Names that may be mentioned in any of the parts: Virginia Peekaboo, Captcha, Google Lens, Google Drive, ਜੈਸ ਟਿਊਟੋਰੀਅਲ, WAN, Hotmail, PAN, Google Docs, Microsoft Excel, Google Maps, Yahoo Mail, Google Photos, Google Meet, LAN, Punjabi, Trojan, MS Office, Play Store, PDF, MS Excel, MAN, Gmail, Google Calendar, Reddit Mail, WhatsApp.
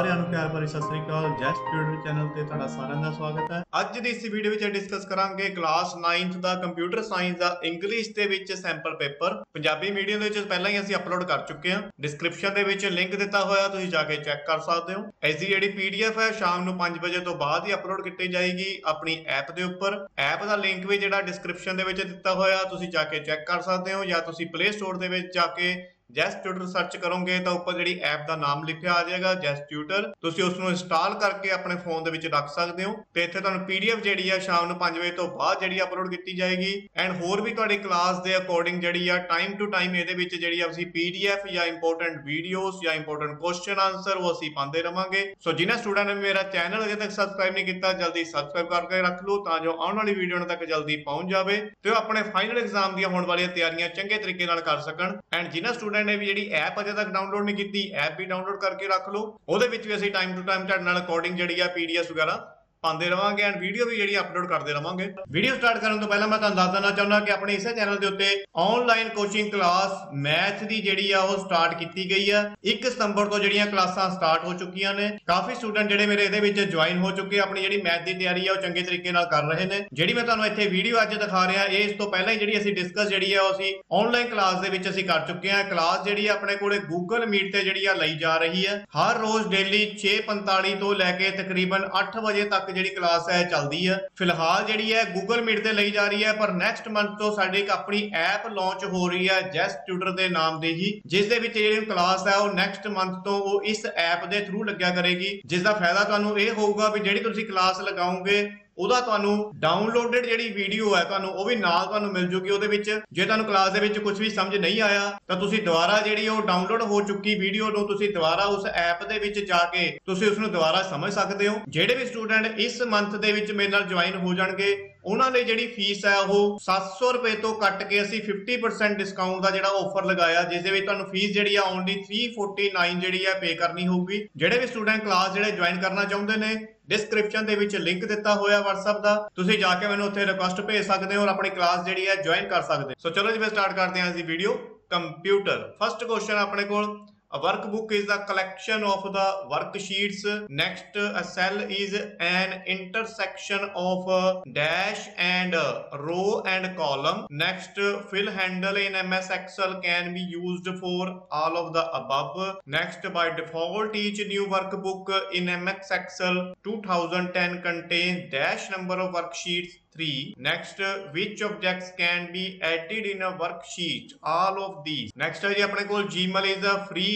ਸਾਰਿਆਂ ਨੂੰ ਪਿਆਰ ਭਰੀ ਸਤਿ ਸ੍ਰੀ ਅਕਾਲ। ਜੈਸ ਟਿਊਟੋਰੀਅਲ ਚੈਨਲ ਤੇ ਤੁਹਾਡਾ ਸਾਰਿਆਂ ਦਾ ਸਵਾਗਤ ਹੈ। ਅੱਜ ਦੀ ਇਸ ਵੀਡੀਓ ਵਿੱਚ ਡਿਸਕਸ ਕਰਾਂਗੇ ਕਲਾਸ 9th ਦਾ ਕੰਪਿਊਟਰ ਸਾਇੰਸ ਦਾ ਇੰਗਲਿਸ਼ ਦੇ ਵਿੱਚ ਸੈਂਪਲ ਪੇਪਰ। ਪੰਜਾਬੀ ਮੀਡੀਅਮ ਦੇ ਵਿੱਚ ਪਹਿਲਾਂ ਹੀ ਅਸੀਂ ਅਪਲੋਡ ਕਰ ਚੁੱਕੇ ਹਾਂ। ਡਿਸਕ੍ਰਿਪਸ਼ਨ ਦੇ ਵਿੱਚ ਲਿੰਕ ਦਿੱਤਾ ਹੋਇਆ, ਤੁਸੀਂ ਜਾ ਕੇ ਚੈੱਕ ਕਰ ਸਕਦੇ ਹੋ। ਇਸ ਦੀ ਜਿਹੜੀ PDF ਹੈ ਸ਼ਾਮ ਨੂੰ 5 ਵਜੇ ਤੋਂ ਬਾਅਦ ਹੀ ਅਪਲੋਡ ਕੀਤੀ ਜਾਏਗੀ ਆਪਣੀ ਐਪ ਦੇ ਉੱਪਰ। ਐਪ ਦਾ ਲਿੰਕ ਵੀ ਜਿਹੜਾ ਡਿਸਕ੍ਰਿਪਸ਼ਨ ਦੇ ਵਿੱਚ ਦਿੱਤਾ ਹੋਇਆ, ਤੁਸੀਂ ਜਾ ਕੇ ਚੈੱਕ ਕਰ ਸਕਦੇ ਹੋ, ਜਾਂ ਤੁਸੀਂ ਪਲੇ ਸਟੋਰ ਦੇ ਵਿੱਚ ਜਾ ਕੇ ਜੈਸ ਟਿਊਟਰ ਸਰਚ ਕਰੋਗੇ ਤਾਂ ਉੱਪਰ ਜਿਹੜੀ ਐਪ ਦਾ ਨਾਮ ਲਿਖਿਆ ਆ ਜਾਏਗਾ ਜੈਸ ਟਿਊਟਰ। ਤੁਸੀਂ ਉਸ ਨੂੰ ਇੰਸਟਾਲ ਕਰਕੇ ਆਪਣੇ ਫੋਨ ਦੇ ਵਿੱਚ ਰੱਖ ਸਕਦੇ ਹੋ ਤੇ ਇੱਥੇ ਤੁਹਾਨੂੰ PDF ਜਿਹੜੀ ਆ ਸ਼ਾਮ ਨੂੰ 5 ਵਜੇ ਤੋਂ ਬਾਅਦ ਜਿਹੜੀ ਅਪਲੋਡ ਕੀਤੀ ਜਾਏਗੀ। ਐਂਡ ਹੋਰ ਵੀ ਤੁਹਾਡੀ ਕਲਾਸ ਦੇ ਅਕੋਰਡਿੰਗ ਜਿਹੜੀ ਆ ਟਾਈਮ ਟੂ ਟਾਈਮ ਇਹਦੇ ਵਿੱਚ ਜਿਹੜੀ ਅਸੀਂ PDF ਜਾਂ ਇੰਪੋਰਟੈਂਟ ਵੀਡੀਓਜ਼ ਜਾਂ ਇੰਪੋਰਟੈਂਟ ਕੁਐਸਚਨ ਆਨਸਰ ਉਹ ਅਸੀਂ ਪਾਉਂਦੇ ਰਵਾਂਗੇ। ਸੋ ਜਿਨ੍ਹਾਂ ਸਟੂਡੈਂਟ ਨੇ ਮੇਰਾ ਚੈਨਲ ਅਜੇ ਤੱਕ ਸਬਸਕ੍ਰਾਈਬ ਨਹੀਂ ਕੀਤਾ, ਜਲਦੀ ਸਬਸਕ੍ਰਾਈਬ ਕਰਕੇ ਰੱਖ ਲਓ ਤਾਂ ਜੋ ਆਉਣ ਵਾਲੀ ਵੀਡੀਓ ਤੱਕ ਜਲਦੀ ਪਹੁੰਚ ਜਾਵੇ ਤੇ ਉਹ ਆਪਣੇ ਫਾਈਨਲ ਐਗਜ਼ਾਮ ਦੀਆਂ ਹੋਣ ਵਾਲੀਆਂ ਤਿਆਰੀਆਂ ਚੰਗੇ ਤਰੀਕੇ ਨਾਲ ਕਰ ਸਕਣ। ਐਂਡ ਜਿਨ੍ਹਾਂ ਸਟੂਡੈਂਟ ਨੇ ਵੀ ਜਿਹੜੀ ਐਪ ਅਜੇ ਤੱਕ ਡਾਊਨਲੋਡ ਨਹੀਂ ਕੀਤੀ, ਐਪ ਵੀ ਡਾਊਨਲੋਡ ਕਰਕੇ ਰੱਖ ਲਓ। ਉਹਦੇ ਵਿੱਚ ਵੀ ਅਸੀਂ ਟਾਈਮ ਟੂ ਟਾਈਮ ਤੁਹਾਡੇ ਨਾਲ ਅਕੋਰਡਿੰਗ ਜਿਹੜੀ ਆ PDF ਵਗੈਰਾ ਪਾਉਂਦੇ ਰਵਾਂਗੇ ਐਂਡ ਵੀਡੀਓ ਵੀ ਜਿਹੜੀ ਅਪਲੋਡ ਕਰਦੇ ਰਵਾਂਗੇ। ਵੀਡੀਓ ਸਟਾਰਟ ਕਰਨ ਤੋਂ ਪਹਿਲਾਂ ਮੈਂ ਤੁਹਾਨੂੰ ਦੱਸ ਦੇਣਾ ਚਾਹੁੰਦਾ ਕਿ ਆਪਣੇ ਇਸੇ ਚੈਨਲ ਦੇ ਉੱਤੇ ਆਨਲਾਈਨ ਕੋਚਿੰਗ ਕਲਾਸ ਮੈਥ ਦੀ ਜਿਹੜੀ ਆ ਉਹ ਸਟਾਰਟ ਕੀਤੀ ਗਈ ਆ। 1 ਸਤੰਬਰ ਤੋਂ ਜਿਹੜੀਆਂ ਕਲਾਸਾਂ ਸਟਾਰਟ ਹੋ ਚੁੱਕੀਆਂ ਨੇ। ਕਾਫੀ ਸਟੂਡੈਂਟ ਜਿਹੜੇ ਮੇਰੇ ਇਹਦੇ ਵਿੱਚ ਜੁਆਇਨ ਹੋ ਚੁੱਕੇ, ਆਪਣੀ ਜਿਹੜੀ ਮੈਥ ਦੀ ਤਿਆਰੀ ਆ ਉਹ ਚੰਗੇ ਤਰੀਕੇ ਨਾਲ ਕਰ ਰਹੇ ਨੇ। ਜਿਹੜੀ ਮੈਂ ਤੁਹਾਨੂੰ ਇੱਥੇ ਵੀਡੀਓ ਅੱਜ ਦਿਖਾ ਰਿਹਾ, ਇਹ ਇਸ ਤੋਂ ਪਹਿਲਾਂ ਹੀ ਜਿਹੜੀ ਅਸੀਂ ਡਿਸਕਸ ਜਿਹੜੀ ਆ ਉਹ ਅਸੀਂ ਆਨਲਾਈਨ ਕਲਾਸ ਦੇ ਵਿੱਚ ਅਸੀਂ ਕਰ ਚੁੱਕੇ ਹਾਂ। ਕਲਾਸ ਜਿਹੜੀ ਆ ਆਪਣੇ ਕੋਲੇ Google Meet ਤੇ ਜਿਹੜੀ ਆ ਲਈ ਜਾ ਰਹੀ ਆ। ਹਰ ਰੋਜ਼ ਡੇਲੀ 6:45 ਤੋਂ ਲੈ ਕੇ ਤਕਰੀਬਨ 8 ਵਜੇ ਤੱਕ ਜਿਹੜੀ ਕਲਾਸ ਹੈ ਚੱਲਦੀ ਹੈ। ਫਿਲਹਾਲ ਜਿਹੜੀ ਹੈ Google Meet ਤੇ ਲਈ ਜਾ ਰਹੀ ਹੈ, ਪਰ ਨੈਕਸਟ ਮੰਥ ਤੋਂ ਸਾਡੇ ਇੱਕ ਆਪਣੀ ਐਪ ਲਾਂਚ ਹੋ ਰਹੀ ਹੈ ਜੈਸ ਟਿਊਟਰ ਦੇ ਨਾਮ ਦੇ ਹੀ, ਜਿਸ ਦੇ ਵਿੱਚ ਜਿਹੜੀ ਕਲਾਸ ਹੈ ਉਹ ਨੈਕਸਟ ਮੰਥ ਤੋਂ ਉਹ ਇਸ ਐਪ ਦੇ ਥਰੂ ਲੱਗਿਆ ਕਰੇਗੀ। ਜਿਸ ਦਾ ਫਾਇਦਾ ਤੁਹਾਨੂੰ ਇਹ ਹੋਊਗਾ ਵੀ ਜਿਹੜੀ ਤੁਸੀਂ ਕਲਾਸ ਲਗਾਓਗੇ ਉਹਦਾ ਤੁਹਾਨੂੰ ਡਾਊਨਲੋਡਡ ਜਿਹੜੀ ਵੀਡੀਓ ਹੈ ਤੁਹਾਨੂੰ ਉਹ ਵੀ ਨਾਲ ਤੁਹਾਨੂੰ ਮਿਲ ਜੂਗੀ। ਉਹਦੇ ਵਿੱਚ ਜੇ ਤੁਹਾਨੂੰ ਕਲਾਸ ਦੇ ਵਿੱਚ ਕੁਝ ਵੀ ਸਮਝ ਨਹੀਂ ਆਇਆ ਤਾਂ ਤੁਸੀਂ ਦੁਬਾਰਾ ਜਿਹੜੀ ਉਹ ਡਾਊਨਲੋਡ ਹੋ ਚੁੱਕੀ ਵੀਡੀਓ ਨੂੰ ਤੁਸੀਂ ਦੁਬਾਰਾ ਉਸ ਐਪ ਦੇ ਵਿੱਚ ਜਾ ਕੇ ਤੁਸੀਂ ਉਸ ਨੂੰ ਦੁਬਾਰਾ ਸਮਝ ਸਕਦੇ ਹੋ। ਜਿਹੜੇ ਵੀ ਸਟੂਡੈਂਟ ਇਸ ਮੰਥ ਦੇ ਵਿੱਚ ਮੇਰੇ ਨਾਲ ਜੁਆਇਨ ਹੋ ਜਾਣਗੇ ਉਹਨਾਂ ਲਈ ਜਿਹੜੀ ਫੀਸ ਹੈ ਉਹ 700 ਰੁਪਏ ਤੋਂ ਕੱਟ ਕੇ ਅਸੀਂ 50% ਡਿਸਕਾਊਂਟ ਦਾ ਜਿਹੜਾ ਆਫਰ ਲਗਾਇਆ, ਜਿਸ ਦੇ ਵਿੱਚ ਤੁਹਾਨੂੰ ਫੀਸ ਜਿਹੜੀ ਆ ਓਨਲੀ 349 ਜਿਹੜੀ ਆ ਪੇ ਕਰਨੀ ਹੋਊਗੀ। ਜਿਹੜੇ ਵੀ ਸਟੂਡੈਂਟ ਕਲਾਸ ਜਿਹੜੇ ਜੁਆਇਨ ਕਰਨਾ ਚਾਹੁੰਦੇ ਨੇ, ਡਿਸਕ੍ਰਿਪਸ਼ਨ ਦੇ ਵਿੱਚ ਲਿੰਕ ਦਿੱਤਾ ਹੋਇਆ WhatsApp ਦਾ, ਤੁਸੀਂ ਜਾ ਕੇ ਮੈਨੂੰ ਉੱਥੇ ਰਿਕੁਐਸਟ ਭੇਜ ਸਕਦੇ ਹੋ ਔਰ ਆਪਣੀ ਕਲਾਸ ਜਿਹੜੀ ਹੈ ਜੁਆਇਨ ਕਰ ਸਕਦੇ। ਸੋ ਚਲੋ ਜੀ ਫਿਰ ਸਟਾਰਟ ਕਰਦੇ ਹਾਂ ਅਸੀਂ ਵੀਡੀਓ। ਕੰਪਿਊਟਰ ਫਸਟ ਕੁਐਸਚਨ ਆਪਣੇ ਕੋਲ A workbook is the collection of the worksheets. Next, a cell is an intersection of a dash and a row and column. Next, fill handle in MS Excel can be used for all of the above. Next, by default, each new workbook in MS Excel 2010 contains dash number of worksheets. 3. Next, which objects can be added in a worksheet? All of these. Next, अपने को Gmail is a free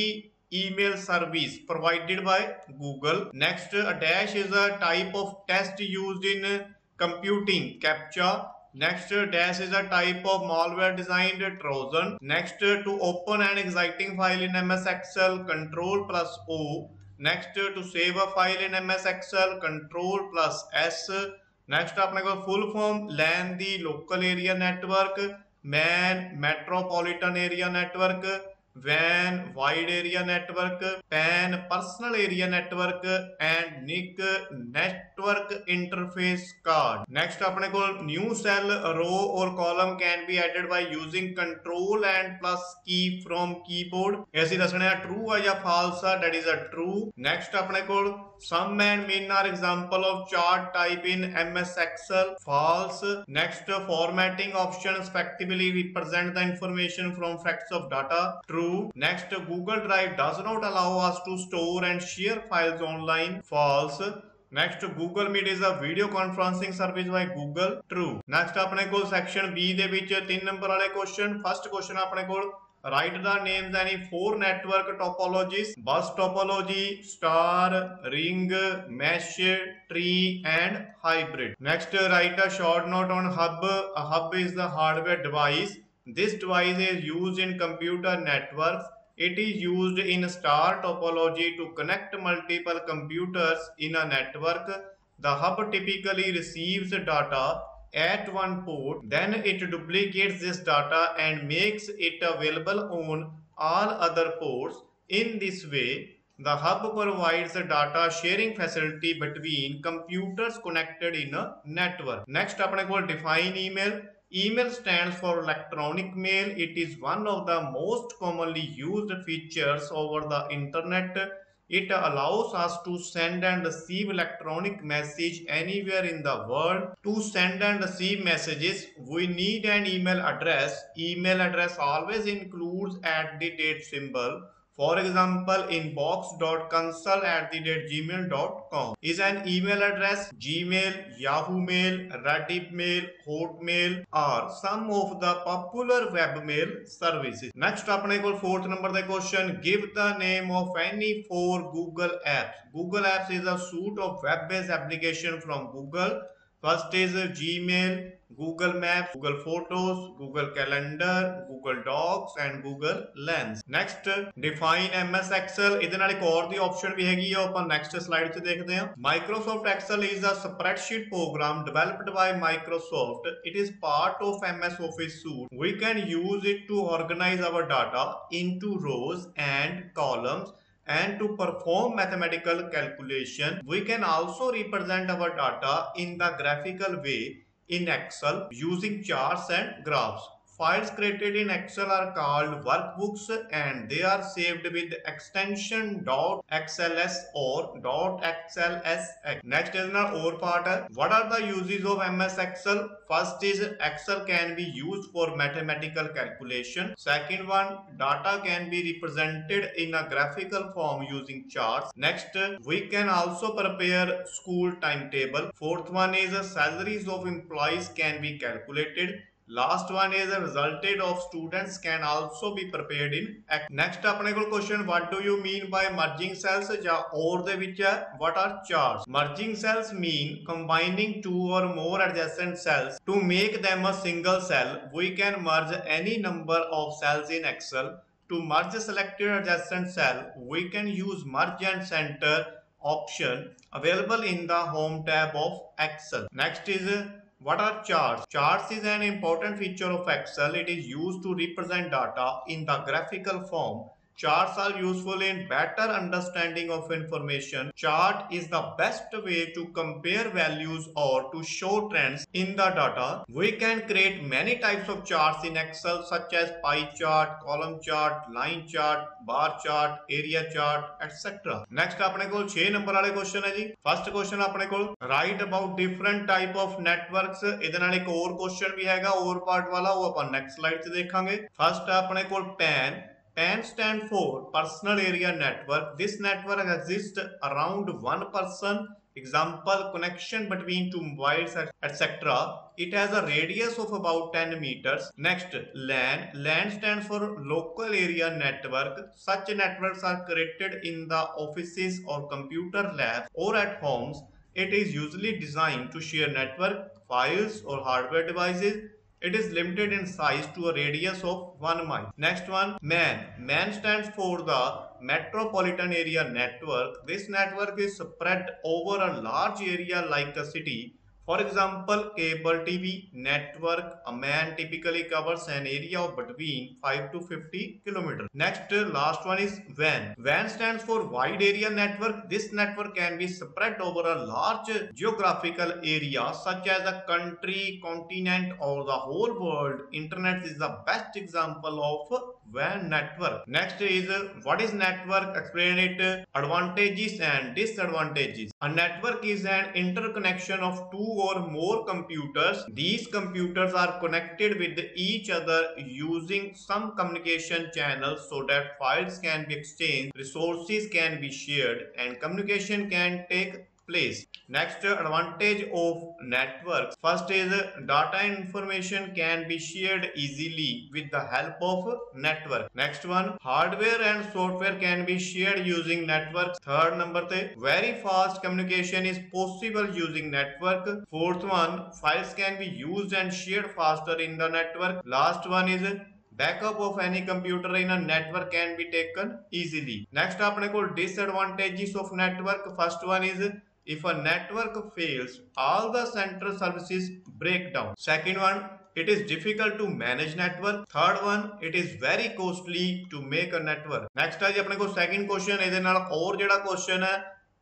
email service provided by Google. Next, a dash is a type of test used in computing. Captcha. Next, dash is a type of malware designed Trojan. Next, to open an exciting file in MS Excel, Ctrl+O. Next, to save a file in MS Excel, Ctrl+S. Next अपने को full form LAN the local area network, MAN metropolitan area network, वैन wide area network, PAN personal area network and NIC network interface card. Next अपने को new cell row और column can be added by using Ctrl+K from keyboard. ऐसी दसने true है या false है, that is a true. Next अपने को Some and min are example of chart type in MS Excel. False. Next, formatting options effectively represent the information from facts of data. True. Next, Google Drive does not allow us to store and share files online. False. Next, Google Meet is a video conferencing service by Google. True. Next, अपने को section B दे बीच 3 number वाले question. First question अपने को Write the names any 4 network topologies: bus topology, star, ring, mesh, tree and hybrid. Next, write a short note on hub. A hub is the hardware device. This device is used in computer networks. It is used in star topology to connect multiple computers in a network. The hub typically receives data at one port, then it duplicates this data and makes it available on all other ports. In this way, the hub provides a data sharing facility between computers connected in a network. Next, अपने को define email. Email stands for electronic mail. It is one of the most commonly used features over the internet. It allows us to send and receive electronic message anywhere in the world. To send and receive messages, we need an email address. Email address always includes @ symbol. For example, inbox.consult@gmail.com is an email address. Gmail, Yahoo Mail, Reddit Mail, Hotmail are some of the popular web mail services. Next, अपने को 4th number the question, give the name of any 4 Google apps. Google apps is a suite of web-based application from Google. First is Gmail, Google Maps, Google Photos, Google Calendar, Google Docs and Google Lens. Next, define MS Excel. इधर नाले और भी option भी हैगी और अपन next slide से देखते हैं. Microsoft Excel is a spreadsheet program developed by Microsoft. It is part of MS Office suite. We can use it to organize our data into rows and columns and to perform mathematical calculation. We can also represent our data in the graphical way in Excel using charts and graphs. Files created in Excel are called workbooks and they are saved with extension .xls or .xlsx. Next is another or part. What are the uses of MS Excel? First is Excel can be used for mathematical calculation. Second one, data can be represented in a graphical form using charts. Next, we can also prepare school timetable. Fourth one is salaries of employees can be calculated. Last one is the resulted of students can also be prepared in Excel. Next अपने को question, what do you mean by merging cells या और दे विच है, what are charts? Merging cells mean combining 2 or more adjacent cells to make them a single cell. We can merge any number of cells in Excel. To merge selected adjacent cell, we can use merge and center option available in the home tab of Excel. Next is what are charts? Charts is an important feature of Excel. It is used to represent data in the graphical form. Charts are useful in better understanding of information. Chart is the best way to compare values or to show trends in the data. We can create many types of charts in Excel such as pie chart, column chart, line chart, bar chart, area chart, etc. Next अपने को 6 number वाले question है जी. First question अपने को write about different type of networks. इधर नाले को और क्वेश्चन भी हैगा और पार्ट वाला वो अपन next slide से देखेंगे. First अपने को PAN. PAN stands for Personal Area Network. This network exists around one person. Example, connection between two mobiles, etc. It has a radius of about 10 meters. Next, LAN. LAN stands for Local Area Network. Such networks are created in the offices or computer labs or at homes. It is usually designed to share network, files or hardware devices. It is limited in size to a radius of 1 mile. Next one, MAN. MAN stands for the Metropolitan Area Network. This network is spread over a large area like a city. For example, cable TV network, a MAN typically covers an area of between 5 to 50 kilometers. Next, last one is WAN. WAN stands for Wide Area Network. This network can be spread over a large geographical area such as a country, continent or the whole world. Internet is the best example of WAN network. Next is what is network? Explain it. Advantages and disadvantages. A network is an interconnection of 2 or more computers. These computers are connected with each other using some communication channels so that files can be exchanged, resources can be shared, and communication can take place. Next, advantage of networks. First is data information can be shared easily with the help of network. Next one, hardware and software can be shared using networks. Third number, very fast communication is possible using network. Fourth one, files can be used and shared faster in the network. Last one is backup of any computer in a network can be taken easily. Next, अपने को disadvantages of network. First one is if a network fails, all the central services break down. Second one, it is difficult to manage network. Third one, it is very costly to make a network. Next, आज अपने को second question है. इधर नाल और जेड़ा question है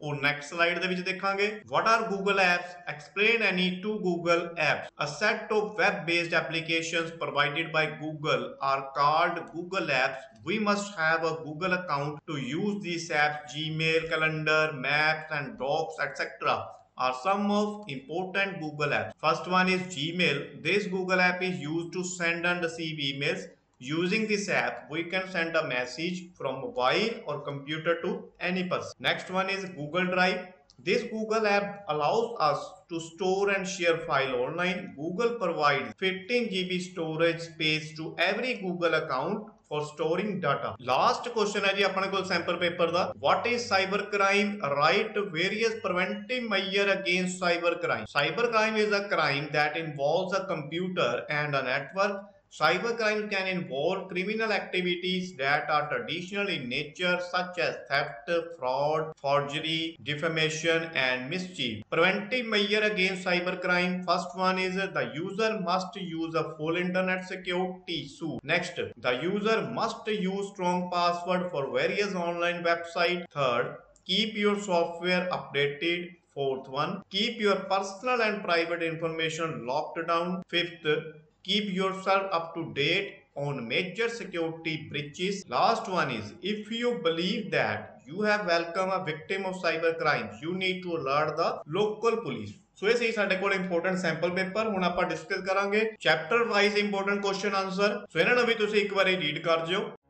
और नेक्स्ट स्लाइड दे विच देखांगे what are Google apps explain any two Google apps a set of web based applications provided by Google are called Google apps we must have a Google account to use this apps Gmail calendar maps and docs etcetera are some of important Google apps. First one is Gmail. This Google app is used to send and receive emails. Using this app, we can send a message from mobile or computer to any person. Next one is Google Drive. This Google app allows us to store and share file online. Google provides 15 GB storage space to every Google account for storing data. Last question है जी अपने को sample paper दा. What is cyber crime? Write various preventive measures against cyber crime. Cyber crime is a crime that involves a computer and a network. Cyber crime can involve criminal activities that are traditional in nature, such as theft, fraud, forgery, defamation, and mischief. Preventive measure against cyber crime. First one is the user must use a full internet security suite. Next, the user must use strong password for various online websites. Third, keep your software updated. Fourth one, keep your personal and private information locked down. Fifth, keep yourself up to date on major security breaches. Last one is, if you believe that you have welcomed a victim of cyber crimes, you need to alert the local police. सो ऐसे ही साडे कोल important sample paper हुण आपां discuss करांगे chapter wise important question answer. So इन्हां नूं भी तुसीं इक वारी रीड कर जिओ।